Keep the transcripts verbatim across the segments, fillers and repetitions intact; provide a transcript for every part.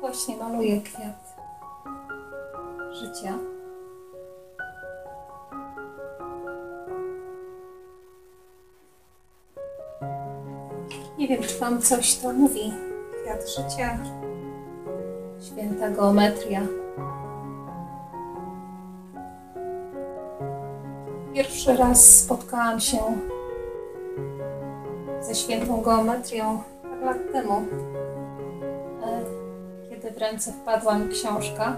Właśnie maluję kwiat życia. Nie wiem, czy wam coś to mówi. Kwiat życia, święta geometria. Pierwszy raz spotkałam się ze świętą geometrią parę lat temu, kiedy w ręce wpadła mi książka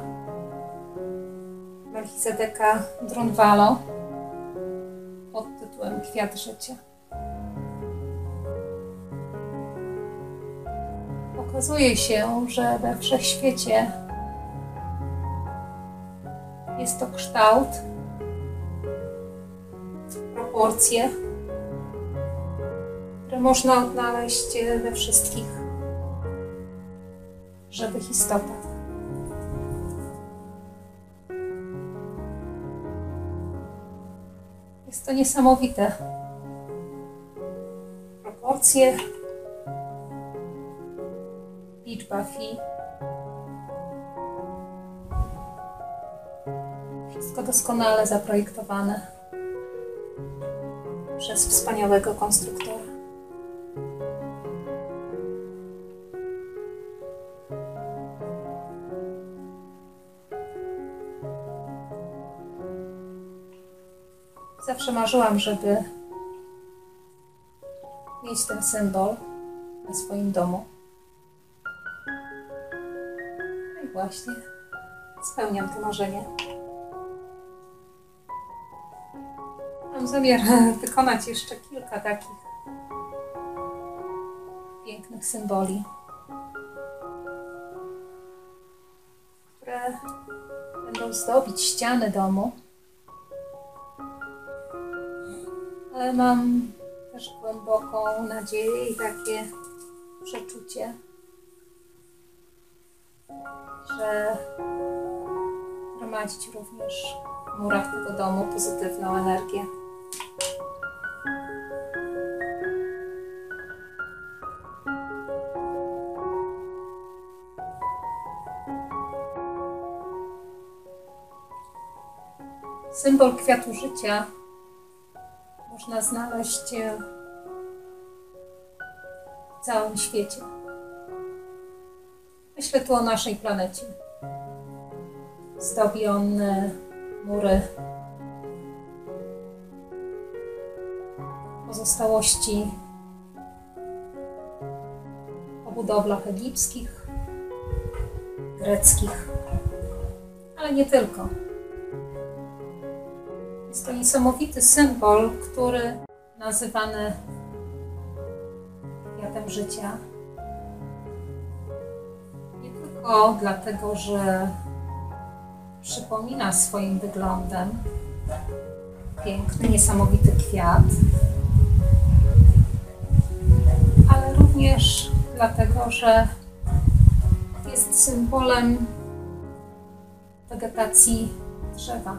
Melchizedeka Drunvalo pod tytułem Kwiat życia. Okazuje się, że we wszechświecie jest to kształt, proporcje, które można odnaleźć we wszystkich żywych istotach. Jest to niesamowite. Proporcje, liczba fi. Wszystko doskonale zaprojektowane przez wspaniałego konstruktora. Zawsze marzyłam, żeby mieć ten symbol na swoim domu. No i właśnie spełniam to marzenie. Mam zamiar wykonać jeszcze kilka takich pięknych symboli, które będą zdobić ściany domu. Ale mam też głęboką nadzieję i takie przeczucie, że gromadzić również w murach tego domu pozytywną energię. Symbol kwiatu życia można znaleźć w całym świecie. Myślę tu o naszej planecie. Zdobi on mury, pozostałości po budowlach egipskich, greckich, ale nie tylko. Jest to niesamowity symbol, który nazywany kwiatem życia. Nie tylko dlatego, że przypomina swoim wyglądem piękny, niesamowity kwiat, ale również dlatego, że jest symbolem wegetacji drzewa.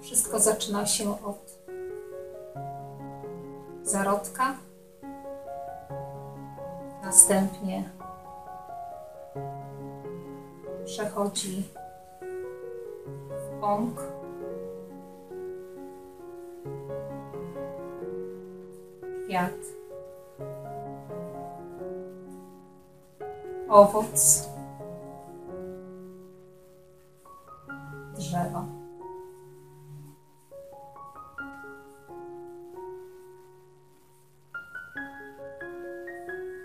Wszystko zaczyna się od zarodka, następnie przechodzi w pąk, kwiat, owoc, drzewo.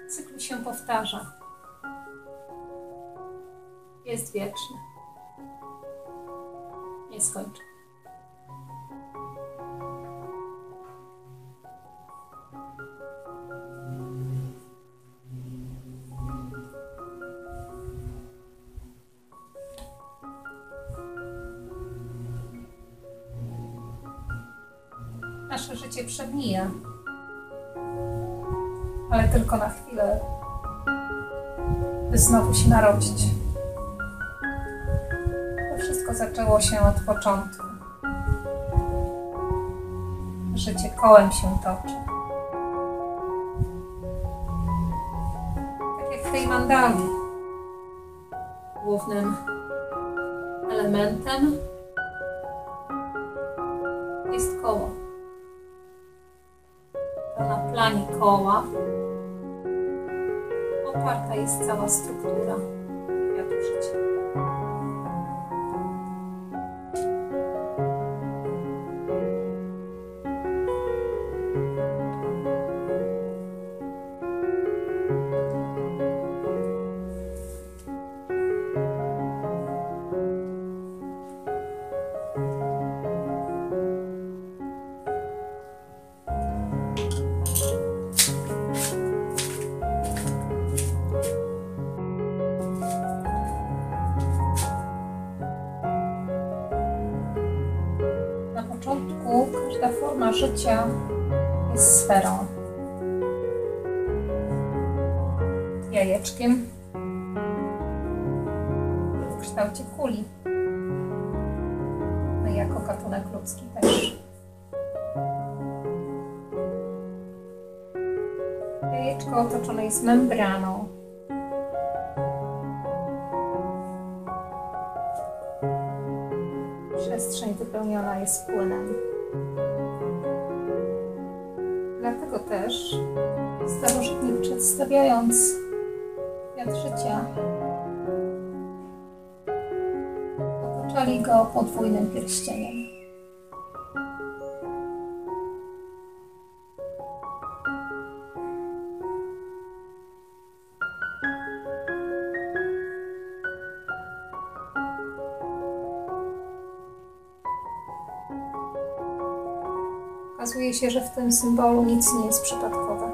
Cykl się powtarza. Jest wieczny. Nieskończony. nasze życie przemija, ale tylko na chwilę, by znowu się narodzić. To wszystko zaczęło się od początku. Życie kołem się toczy. Tak jak w tej mandali. Głównym elementem jest koło. A na planie koła oparta jest cała struktura kwiatu życia. Każda forma życia jest sferą, jajeczkiem w kształcie kuli, no i jako gatunek ludzki też. Jajeczko otoczone jest membraną. Przestrzeń wypełniona jest płynem. Dlatego też starożytni, przedstawiając kwiat życia, otaczali go podwójnym pierścieniem. Okazuje się, że w tym symbolu nic nie jest przypadkowe.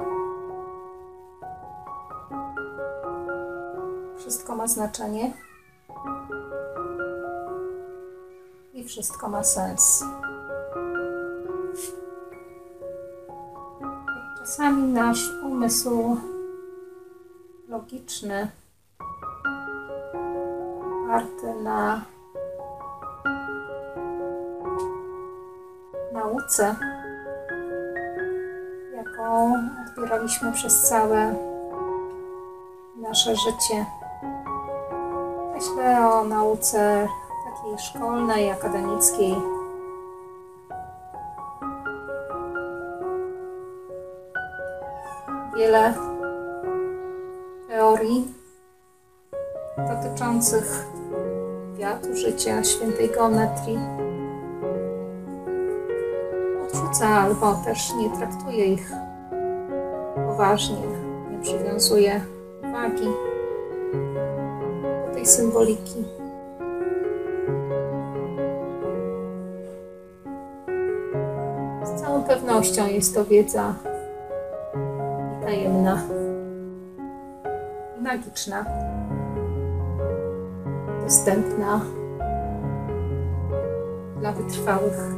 Wszystko ma znaczenie i wszystko ma sens. Czasami nasz umysł logiczny, oparty na nauce, jaką odbieraliśmy przez całe nasze życie. Myślę o nauce takiej szkolnej, akademickiej. Wiele teorii dotyczących kwiatu życia, świętej geometrii odrzuca albo też nie traktuje ich poważnie, nie przywiązuje uwagi do tej symboliki. Z całą pewnością jest to wiedza tajemna i magiczna, dostępna dla wytrwałych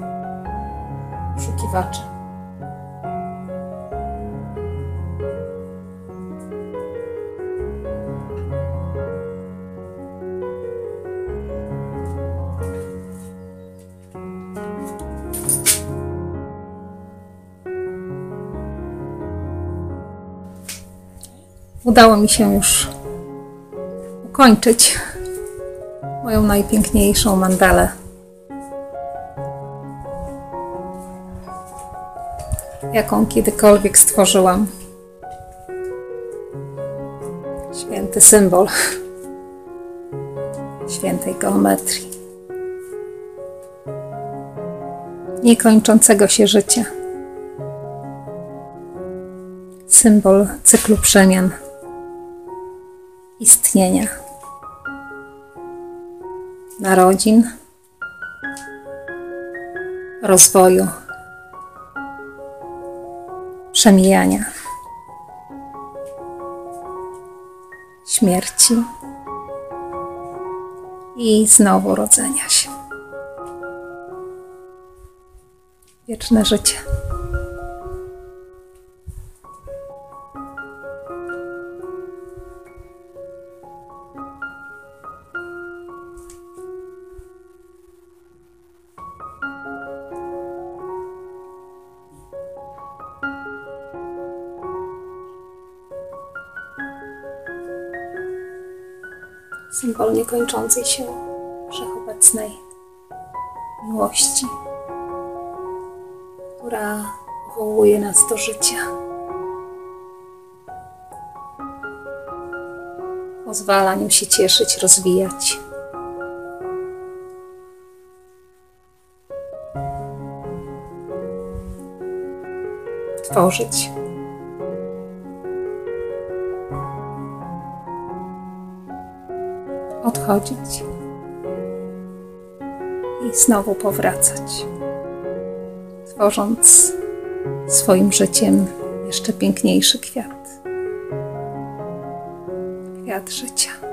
poszukiwaczy. Udało mi się już ukończyć moją najpiękniejszą mandalę. Jaką kiedykolwiek stworzyłam. Święty symbol świętej geometrii. Niekończącego się życia. Symbol cyklu przemian. Istnienia. Narodzin. Rozwoju. Przemijania, śmierci i znowu rodzenia się. Wieczne życie. symbol niekończącej się wszechobecnej miłości, która wołuje nas do życia. Pozwala nim się cieszyć, rozwijać. Tworzyć. Odchodzić. I znowu powracać. Tworząc swoim życiem jeszcze piękniejszy kwiat. Kwiat życia.